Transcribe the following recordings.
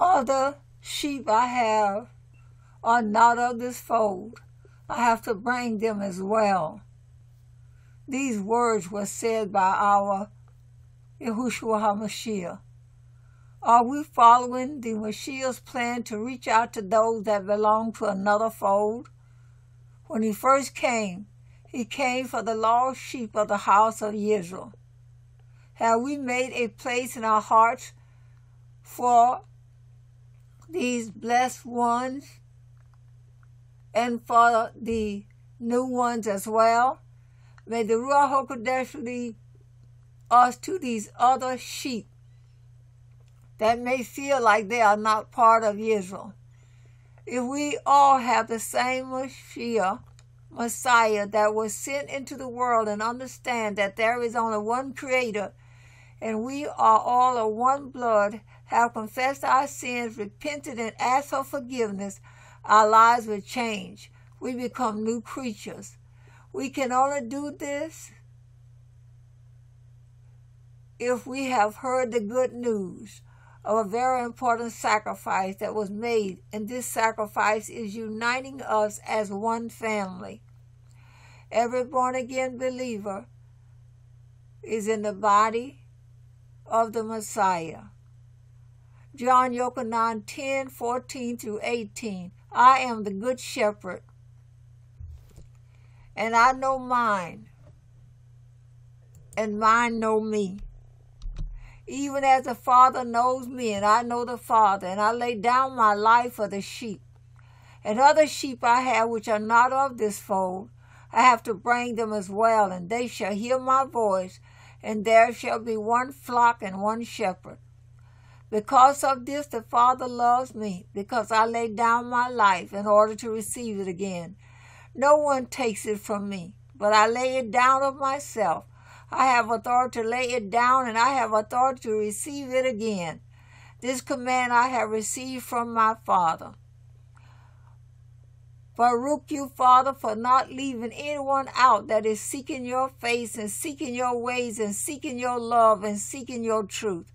other sheep I have are not of this fold. I have to bring them as well. These words were said by our Yahushua HaMashiach. Are we following the Mashiach's plan to reach out to those that belong to another fold? When he came for the lost sheep of the house of Israel. Have we made a place in our hearts for these blessed ones and for the new ones as well? May the Ruach Hakodesh lead us to these other sheep that may feel like they are not part of Israel. If we all have the same Messiah that was sent into the world and understand that there is only one Creator and we are all of one blood, have confessed our sins, repented, and asked for forgiveness, our lives will change. We become new creatures. We can only do this if we have heard the good news of a very important sacrifice that was made, and this sacrifice is uniting us as one family. Every born-again believer is in the body of the Messiah. John Yochanan 10:14-18. I am the good shepherd, and I know mine, and mine know me. Even as the Father knows me, and I know the Father, and I lay down my life for the sheep. And other sheep I have which are not of this fold, I have to bring them as well, and they shall hear my voice, and there shall be one flock and one shepherd. Because of this the Father loves me, because I lay down my life in order to receive it again. No one takes it from me, but I lay it down of myself. I have authority to lay it down, and I have authority to receive it again. This command I have received from my Father. Baruch you, Father, for not leaving anyone out that is seeking your face and seeking your ways and seeking your love and seeking your truth.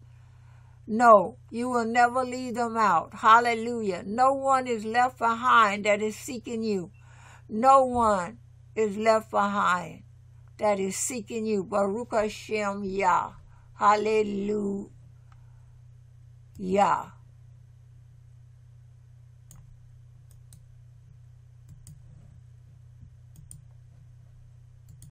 No, you will never leave them out. Hallelujah. No one is left behind that is seeking you. No one is left behind that is seeking you. Baruch Hashem Yah. Hallelujah.